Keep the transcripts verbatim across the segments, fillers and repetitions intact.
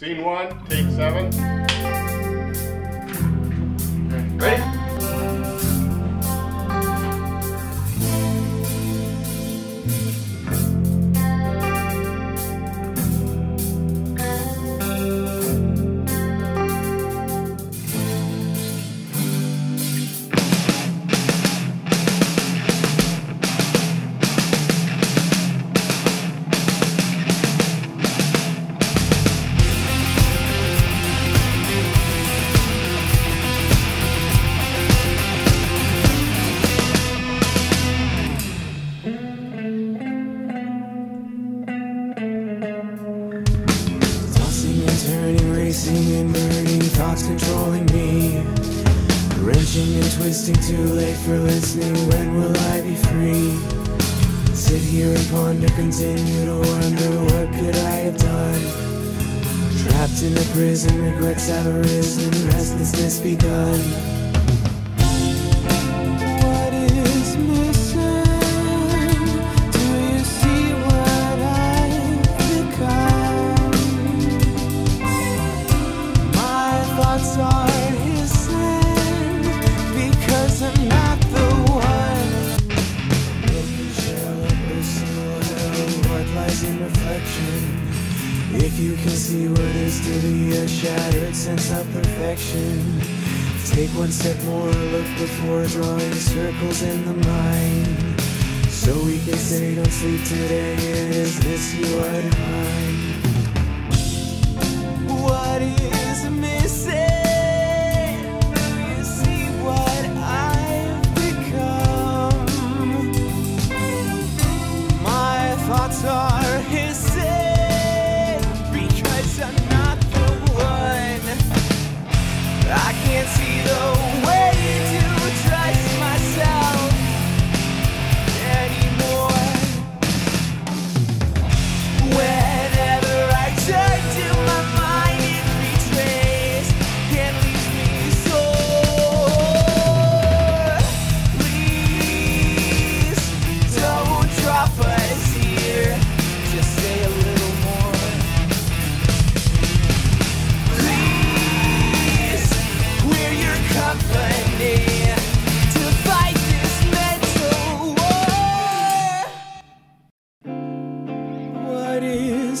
Scene one, take seven. Ready? And burning thoughts controlling me, wrenching and twisting, too late for listening. When will I be free? Sit here and ponder, continue to wonder, what could I have done? Trapped in a prison, regrets have arisen, restlessness begun. What is missing? Do you see what I've become? Thoughts are his sin, because I'm not the one. If you shall a personal hell, what lies in reflection? If you can see what is to be a shattered sense of perfection, take one step more, look before drawing circles in the mind. So we can say, don't sleep today, is this you are divine? What is missing?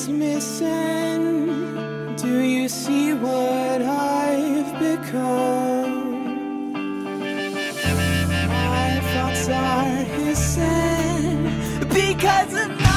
Missing? Do you see what I've become? My thoughts are his sin, because of